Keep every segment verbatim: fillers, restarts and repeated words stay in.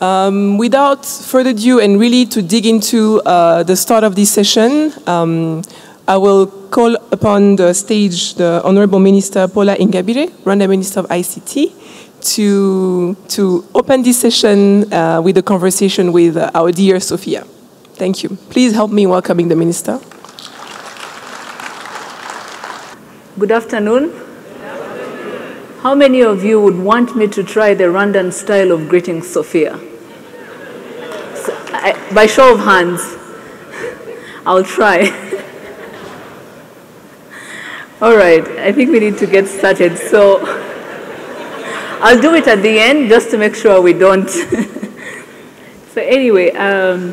Um, without further ado, and really to dig into uh, the start of this session, um, I will call upon the stage the Honourable Minister Paula Ingabire, Rwanda Minister of I C T, to, to open this session uh, with a conversation with uh, our dear Sophia. Thank you. Please help me welcoming the Minister. Good afternoon. How many of you would want me to try the Rwandan style of greeting Sophia? So, I, by show of hands, I'll try. All right, I think we need to get started. So I'll do it at the end just to make sure we don't. So anyway, um,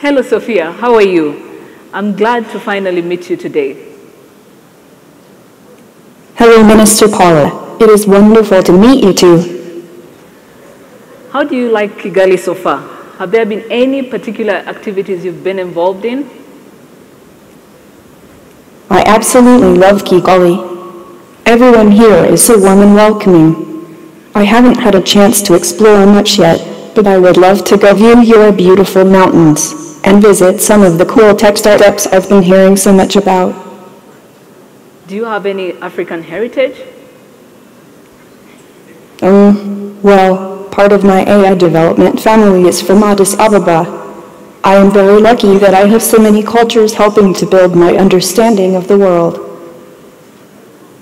hello Sophia, how are you? I'm glad to finally meet you today. Hello, Minister Paula. It is wonderful to meet you too. How do you like Kigali so far? Have there been any particular activities you've been involved in? I absolutely love Kigali. Everyone here is so warm and welcoming. I haven't had a chance to explore much yet, but I would love to go view your beautiful mountains and visit some of the cool tech startups I've been hearing so much about. Do you have any African heritage? Um, well, part of my A I development family is from Addis Ababa. I am very lucky that I have so many cultures helping to build my understanding of the world.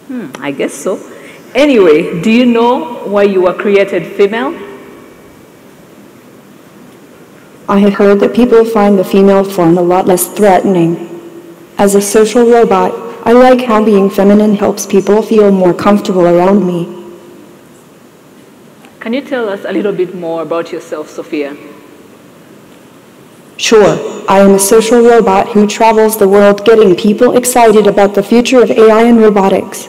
Hmm, I guess so. Anyway, do you know why you were created female? I have heard that people find the female form a lot less threatening. As a social robot, I like how being feminine helps people feel more comfortable around me. Can you tell us a little bit more about yourself, Sophia? Sure. I am a social robot who travels the world getting people excited about the future of A I and robotics.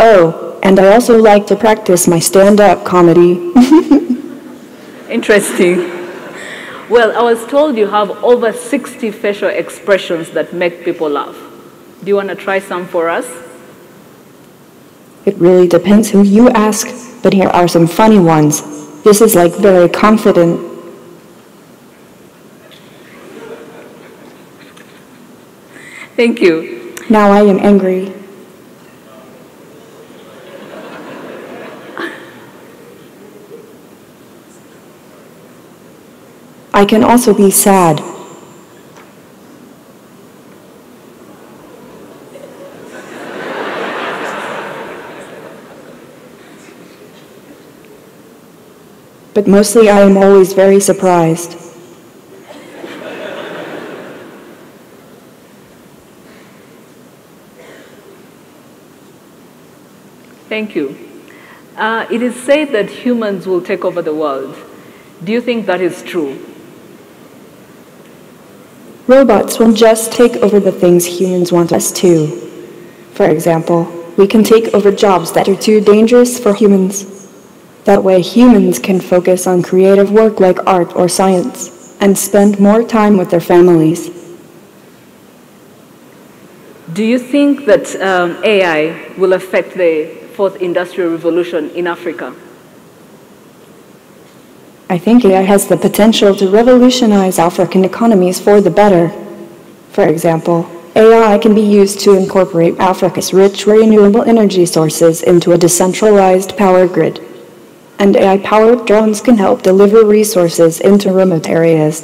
Oh, and I also like to practice my stand-up comedy. Interesting. Well, I was told you have over sixty facial expressions that make people laugh. Do you want to try some for us? It really depends who you ask, but here are some funny ones. This is like very confident. Thank you. Now I am angry. I can also be sad. But mostly I am always very surprised. Thank you. Uh, it is said that humans will take over the world. Do you think that is true? Robots will just take over the things humans want us to. For example, we can take over jobs that are too dangerous for humans. That way humans can focus on creative work like art or science and spend more time with their families. Do you think that um, A I will affect the fourth industrial revolution in Africa? I think A I has the potential to revolutionize African economies for the better. For example, A I can be used to incorporate Africa's rich renewable energy sources into a decentralized power grid. And A I-powered drones can help deliver resources into remote areas.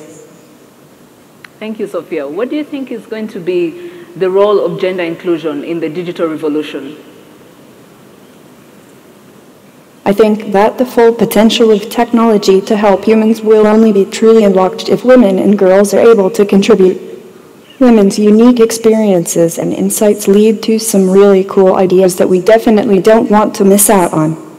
Thank you, Sophia. What do you think is going to be the role of gender inclusion in the digital revolution? I think that the full potential of technology to help humans will only be truly unlocked if women and girls are able to contribute. Women's unique experiences and insights lead to some really cool ideas that we definitely don't want to miss out on.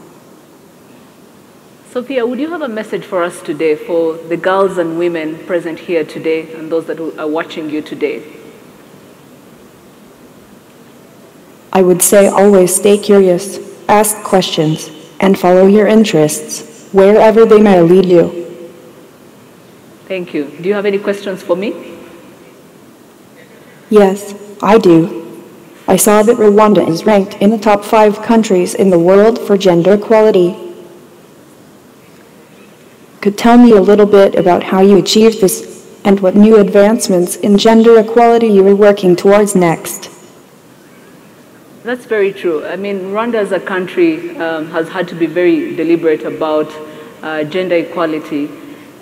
Sophia, would you have a message for us today, for the girls and women present here today and those that are watching you today? I would say always stay curious, ask questions, and follow your interests, wherever they may lead you. Thank you. Do you have any questions for me? Yes, I do. I saw that Rwanda is ranked in the top five countries in the world for gender equality. Could tell me a little bit about how you achieved this and what new advancements in gender equality you are working towards next? That's very true. I mean, Rwanda as a country um, has had to be very deliberate about uh, gender equality,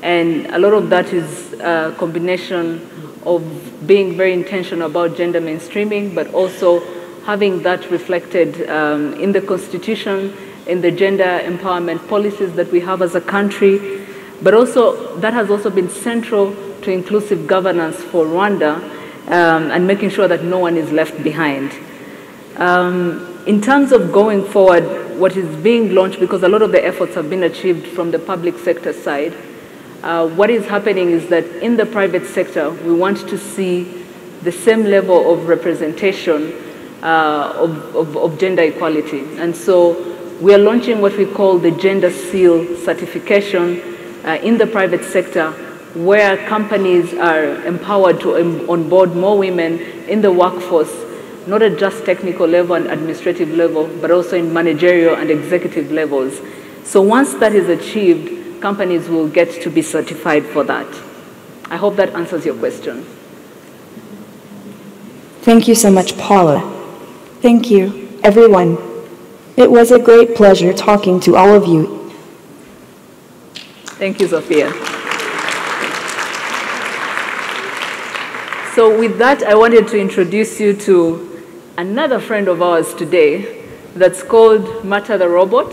and a lot of that is a combination of being very intentional about gender mainstreaming, but also having that reflected um, in the constitution, in the gender empowerment policies that we have as a country, but also that has also been central to inclusive governance for Rwanda um, and making sure that no one is left behind. Um, in terms of going forward, what is being launched, because a lot of the efforts have been achieved from the public sector side, uh, what is happening is that in the private sector, we want to see the same level of representation uh, of, of, of gender equality. And so we are launching what we call the Gender Seal certification uh, in the private sector, where companies are empowered to onboard more women in the workforce, not at just technical level and administrative level, but also in managerial and executive levels. So once that is achieved, companies will get to be certified for that. I hope that answers your question. Thank you so much, Paula. Thank you, everyone. It was a great pleasure talking to all of you. Thank you, Sophia. So with that, I wanted to introduce you to another friend of ours today that's called Mata the Robot.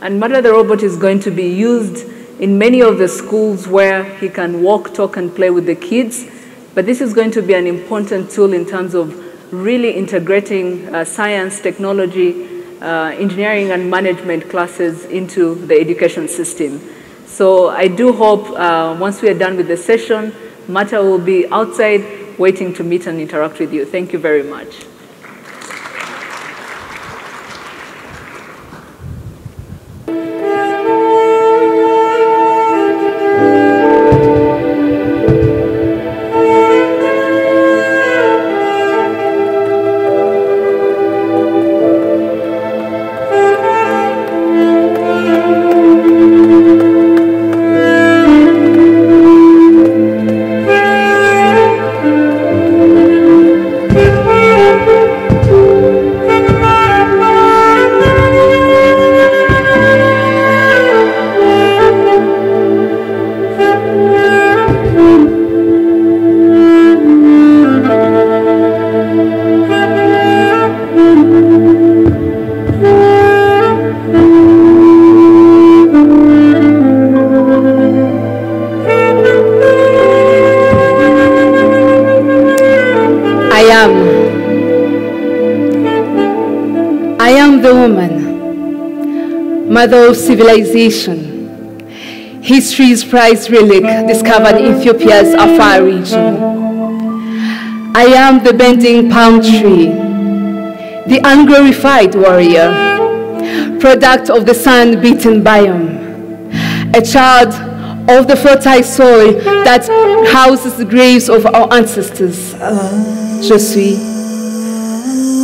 And Mata the Robot is going to be used in many of the schools where he can walk, talk, and play with the kids. But this is going to be an important tool in terms of really integrating uh, science, technology, uh, engineering, and management classes into the education system. So I do hope uh, once we are done with the session, Mata will be outside waiting to meet and interact with you. Thank you very much. Mother of civilization, history's prized relic discovered in Ethiopia's Afar region. I am the bending palm tree, the unglorified warrior, product of the sun-beaten biome, a child of the fertile soil that houses the graves of our ancestors. Je suis.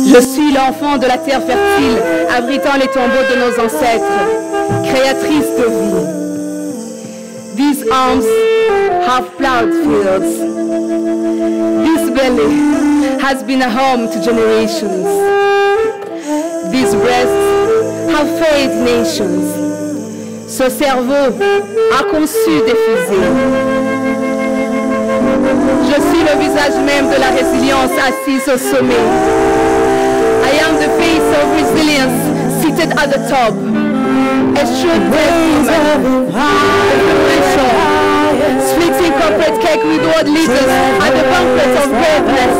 Je suis l'enfant de la terre fertile, abritant les tombeaux de nos ancêtres, créatrice de vie. These arms have plowed fields. This belly has been a home to generations. These breasts have fed nations. Ce cerveau a conçu des fusées. Je suis le visage même de la résilience assise au sommet. I am the face of resilience, seated at the top. A shrewd businesswoman, influential, splitting corporate cake with world leaders at the banquet of greatness.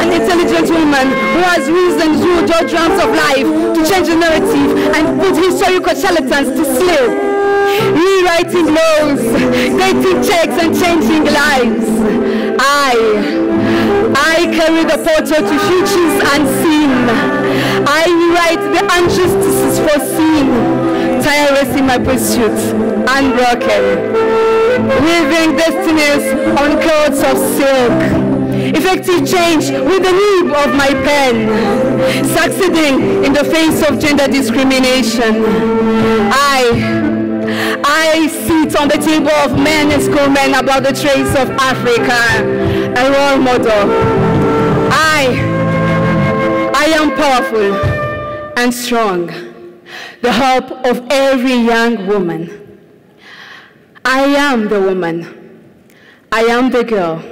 An intelligent woman who has risen through the drums of life to change the narrative and put historical charlatans to sleep. Rewriting laws, dating checks, and changing lives. I. I carry the portal to futures unseen. I write the injustices foreseen, tireless in my pursuit, unbroken, weaving destinies on clouds of silk. effective change with the nib of my pen, succeeding in the face of gender discrimination. I I sit on the table of men and schoolmen about the traits of Africa, a role model. I, I am powerful and strong, the hope of every young woman. I am the woman. I am the girl.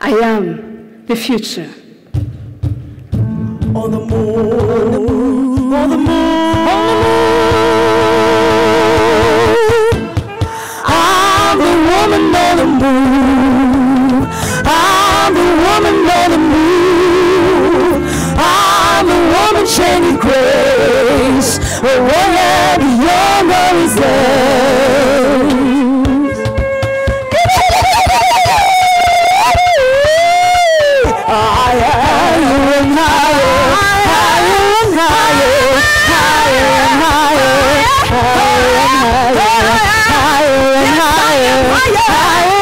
I am the future. On the moon, on the moon, on the moon. I'm the woman, I'm the woman on the moon. I'm the woman changing grace, a woman beyond all his days. I am higher, higher and higher, higher and higher, higher and higher, higher and higher.